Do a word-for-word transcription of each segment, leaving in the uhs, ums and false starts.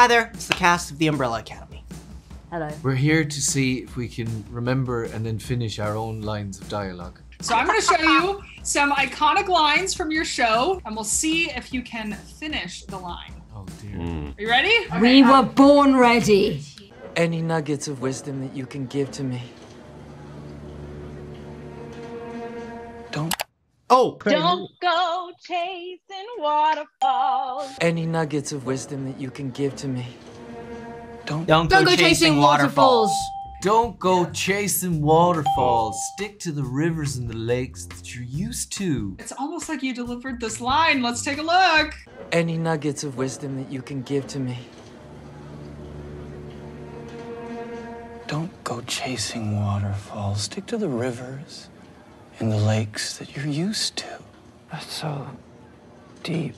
Hi there, it's the cast of The Umbrella Academy. Hello. We're here to see if we can remember and then finish our own lines of dialogue. So I'm gonna show you some iconic lines from your show, and we'll see if you can finish the line. Oh dear. Mm. Are you ready? Okay, we were um, born ready. Any nuggets of wisdom that you can give to me. Don't. Oh. Don't go chasing waterfalls. Any nuggets of wisdom that you can give to me. Don't. Don't go, don't go chasing, chasing waterfalls. waterfalls. Don't go chasing waterfalls. Stick to the rivers and the lakes that you're used to. It's almost like you delivered this line. Let's take a look. Any nuggets of wisdom that you can give to me. Don't go chasing waterfalls. Stick to the rivers and the lakes that you're used to. That's so deep.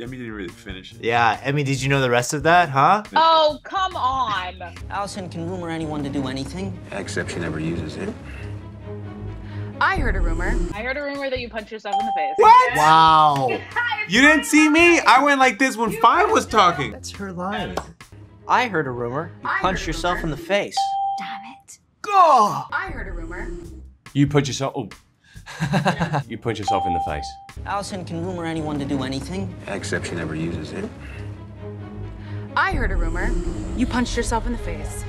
Emmy didn't really finish it. Yeah, Emmy, did you know the rest of that, huh? Oh, come on. Allison can rumor anyone to do anything. Except she never uses it. I heard a rumor. I heard a rumor that you punched yourself in the face. What? Wow. You didn't see me? I went like this when Fine was talking. That's her line. I heard a rumor. You punched yourself in the face. Damn it. Go! I heard a rumor. You punch yourself. Oh. You punch yourself in the face. Allison can rumor anyone to do anything. Except she never uses it. I heard a rumor. You punched yourself in the face.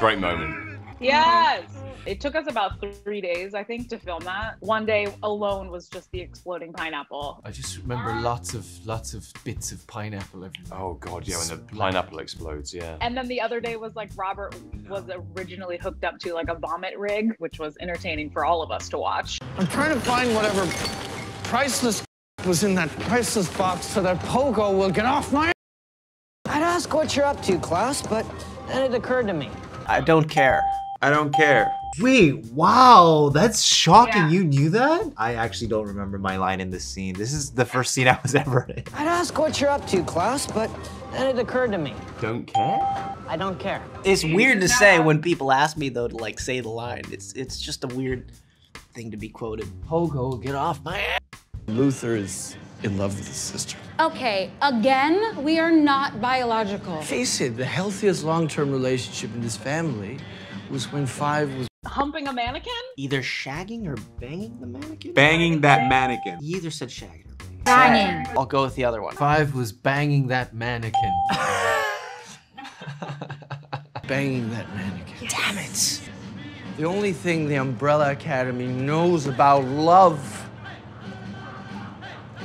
Great moment. Yes. It took us about three days, I think, to film that. One day alone was just the exploding pineapple. I just remember uh, lots of lots of bits of pineapple everywhere. Oh God, yeah, when the pineapple explodes, yeah. And then the other day was like Robert was originally hooked up to like a vomit rig, which was entertaining for all of us to watch. I'm trying to find whatever priceless was in that priceless box so that Pogo will get off my. I'd ask what you're up to, Klaus, but then it occurred to me. I don't care. I don't care. Wait, wow, that's shocking. Yeah. You knew that? I actually don't remember my line in this scene. This is the first scene I was ever in. I'd ask what you're up to, Klaus, but then it occurred to me. Don't care? I don't care. It's weird to say when people ask me, though, to like say the line. It's it's just a weird thing to be quoted. Pogo, get off my ass. Luther is in love with his sister. Okay, again, we are not biological. Face it, the healthiest long-term relationship in this family was when Five was humping a mannequin? Either shagging or banging the mannequin? Banging that mannequin. You either said shagging or banging. Banging. I'll go with the other one. Five was banging that mannequin. Banging that mannequin. Damn it. The only thing the Umbrella Academy knows about love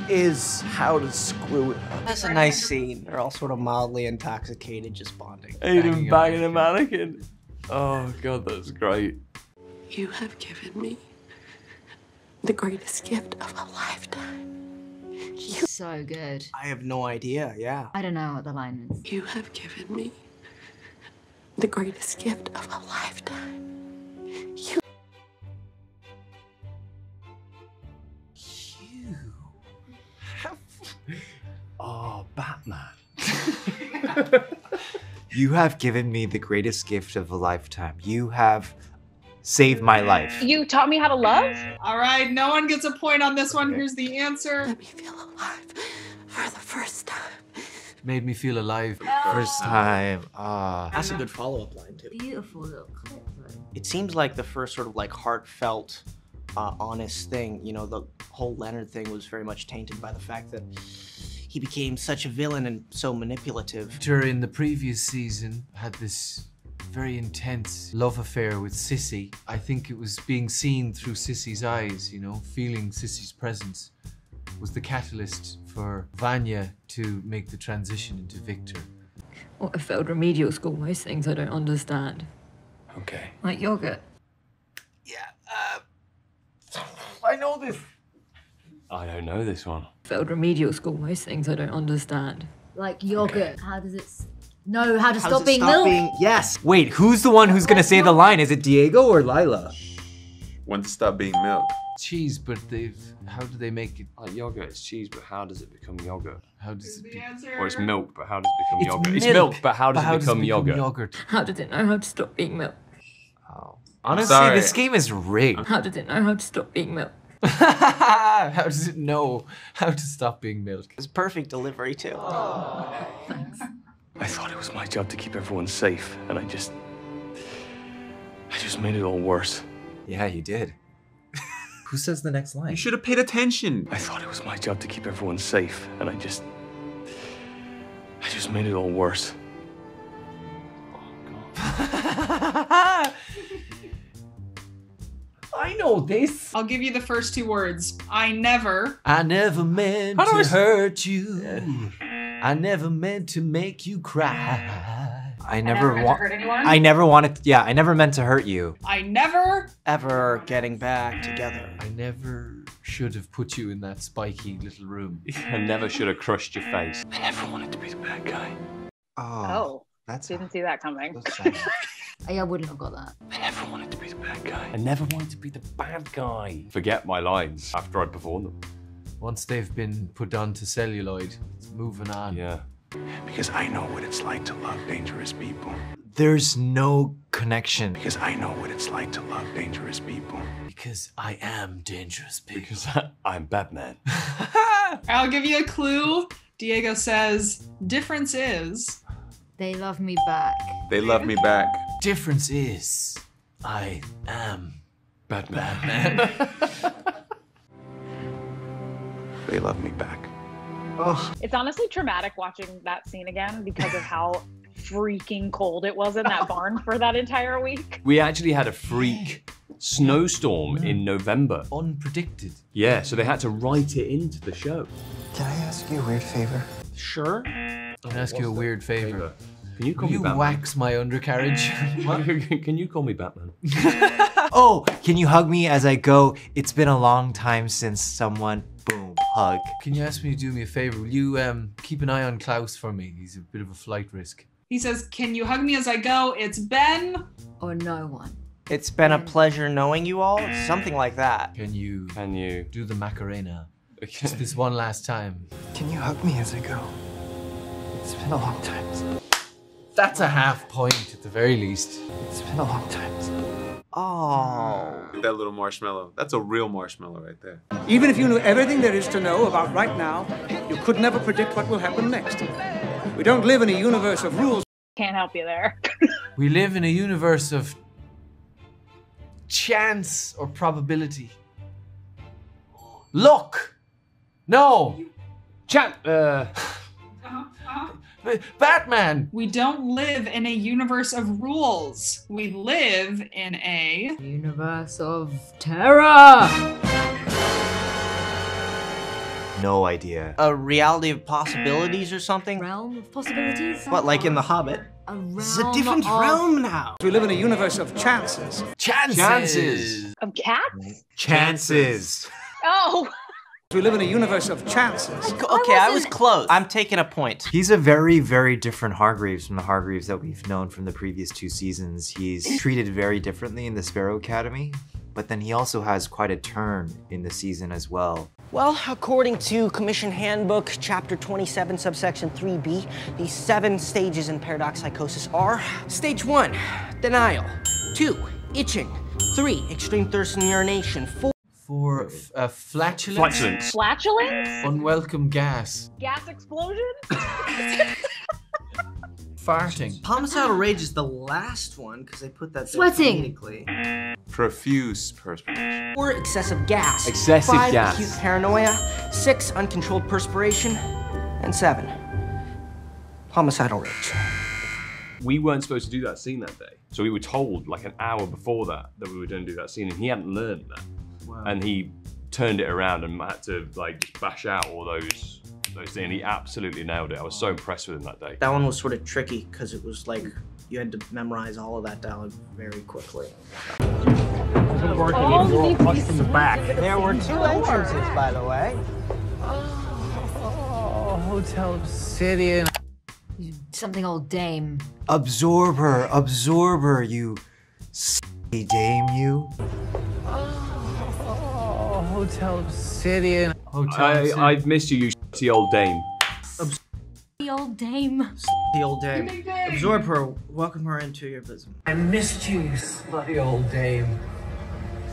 is how to screw it up. That's a nice scene. They're all sort of mildly intoxicated, just bonding. Ate him banging a mannequin. Oh God, that's great. You have given me the greatest gift of a lifetime. You... So good. I have no idea, yeah. I don't know what the line is. You have given me the greatest gift of a lifetime. You... You have... Oh, Batman. You have given me the greatest gift of a lifetime. You have saved my life. You taught me how to love? All right, no one gets a point on this one. Okay. Here's the answer. Let me feel alive for the first time. Made me feel alive for the first time. Ah. That's a good follow-up line, too. Beautiful little clip, though. It seems like the first sort of like heartfelt, uh, honest thing, you know, the whole Leonard thing was very much tainted by the fact that he became such a villain and so manipulative. Victor in the previous season had this very intense love affair with Sissy. I think it was being seen through Sissy's eyes, you know, feeling Sissy's presence was the catalyst for Vanya to make the transition into Victor. Well, I failed remedial school, most things I don't understand. Okay. Like yogurt. Yeah, uh, I know this. I don't know this one. Failed remedial school, most things I don't understand. Like yogurt, okay. How does it, no, how to how stop being stop milk? Being... Yes. Wait, who's the one who's gonna say the line? Is it Diego or Lila? When to stop being milk. Cheese, but they've, how do they make it? Like yogurt, it's cheese, but how does it become yogurt? How does it be... Or it's milk, but how does it become it's yogurt? Milk. It's milk, but how does, but it, how become does it become yogurt? yogurt? How did it know how to stop being milk? Oh. Honestly, sorry. This game is rigged. How did it know how to stop being milk? How does it know how to stop being milk? It's perfect delivery, too. Oh, thanks. I thought it was my job to keep everyone safe, and I just... I just made it all worse. Yeah, you did. Who says the next line? You should have paid attention. I thought it was my job to keep everyone safe, and I just... I just made it all worse. I know this. I'll give you the first two words. I never. I never meant to hurt you. I never meant to make you cry. I never want. I never wanted. Yeah, I never meant to hurt you. I never. Ever getting back together. I never should have put you in that spiky little room. I never should have crushed your face. I never wanted to be the bad guy. Oh. Oh. That's Didn't see that coming. I wouldn't have got that. I never wanted to be the bad guy. I never wanted to be the bad guy. Forget my lines after I perform them. Once they've been put onto celluloid, it's moving on. Yeah. Because I know what it's like to love dangerous people. There's no connection. Because I know what it's like to love dangerous people. Because I am dangerous people. Because I, I'm Batman. I'll give you a clue. Diego says, difference is... They love me back. They love me back. Difference is, I am Batman. They love me back. Oh. It's honestly traumatic watching that scene again because of how freaking cold it was in that barn for that entire week. We actually had a freak snowstorm in November. Unpredicted. Yeah, so they had to write it into the show. Can I ask you a weird favor? Sure. I'm gonna ask you a weird favor. Can you call me Batman? Will you wax my undercarriage? What? Can you call me Batman? Oh, can you hug me as I go? It's been a long time since someone, boom, hug. Can you ask me to do me a favor? Will you um, keep an eye on Klaus for me? He's a bit of a flight risk. He says, can you hug me as I go? It's Ben. Or no one. It's been Ben. A pleasure knowing you all. Something like that. Can you, can you do the Macarena? Just this one last time. Can you hug me as I go? It's been a long time. That's a half point at the very least. It's been a long time. Oh. That little marshmallow. That's a real marshmallow right there. Even if you knew everything there is to know about right now, you could never predict what will happen next. We don't live in a universe of rules. Can't help you there. We live in a universe of chance or probability. Luck. No. Chance. Uh. Batman! We don't live in a universe of rules. We live in a... universe of terror! No idea. A reality of possibilities or something? Realm of possibilities? What, like in The Hobbit? A realm It's a different of... realm now. We live in a universe of chances. Chances! Chances. Of cats? Chances. Oh! We live in a universe of chances. Okay, I was close. I'm taking a point. He's a very, very different Hargreaves from the Hargreaves that we've known from the previous two seasons. He's treated very differently in the Sparrow Academy, but then he also has quite a turn in the season as well. Well, according to Commission Handbook, Chapter twenty-seven, Subsection three B, the seven stages in Paradox Psychosis are Stage one, Denial, two, Itching, three, Extreme Thirst and Urination, four, For f uh, flatulence? Flatulence? Flatulence? Unwelcome gas. Gas explosion? Farting. Homicidal rage is the last one, because they put that sweating. Profuse perspiration. Or excessive gas. Excessive Five, gas. Five, acute paranoia. Six, uncontrolled perspiration. And seven, homicidal rage. We weren't supposed to do that scene that day. So we were told, like an hour before that, that we were going to do that scene, and he hadn't learned that. Wow. And he turned it around and had to like bash out all those those things. And he absolutely nailed it. I was so impressed with him that day. That one was sort of tricky because it was like you had to memorize all of that dialogue very quickly. Working in the world from the back. There were two entrances, by the way. Oh, Hotel Obsidian. Something old dame. Absorb her, absorb her, you silly dame, you. Hotel Obsidian. Hotel Obsidian. I, I've missed you, you shitty old dame. Obs the old dame. The old dame. Absorb her, welcome her into your bosom. I missed you, you slutty old dame.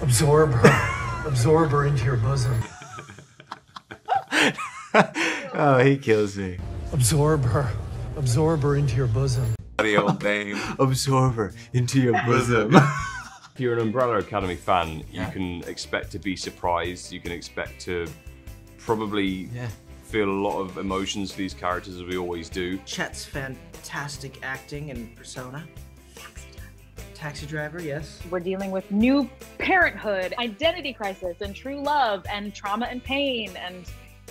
Absorb her. absorb her into your bosom. Oh, he kills me. Absorb her. Absorb her into your bosom. The old name. Absorb her into your bosom. If you're an Umbrella Academy fan, yeah. you can expect to be surprised. You can expect to probably yeah. feel a lot of emotions for these characters, as we always do. Chet's fantastic acting and persona. Taxi driver, yes. We're dealing with new parenthood, identity crisis, and true love, and trauma and pain, and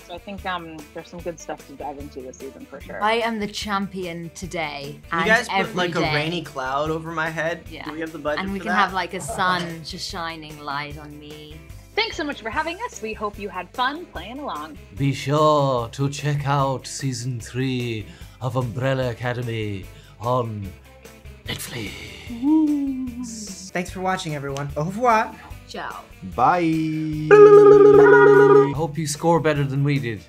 so I think um, there's some good stuff to dive into this season for sure. I am the champion today. Can and you guys put like day. a rainy cloud over my head? Yeah. Do we have the budget? And we for can that? have like a sun just shining light on me. Thanks so much for having us. We hope you had fun playing along. Be sure to check out season three of Umbrella Academy on Netflix. Ooh. Thanks for watching, everyone. Au revoir. Ciao. Bye. Hope you score better than we did.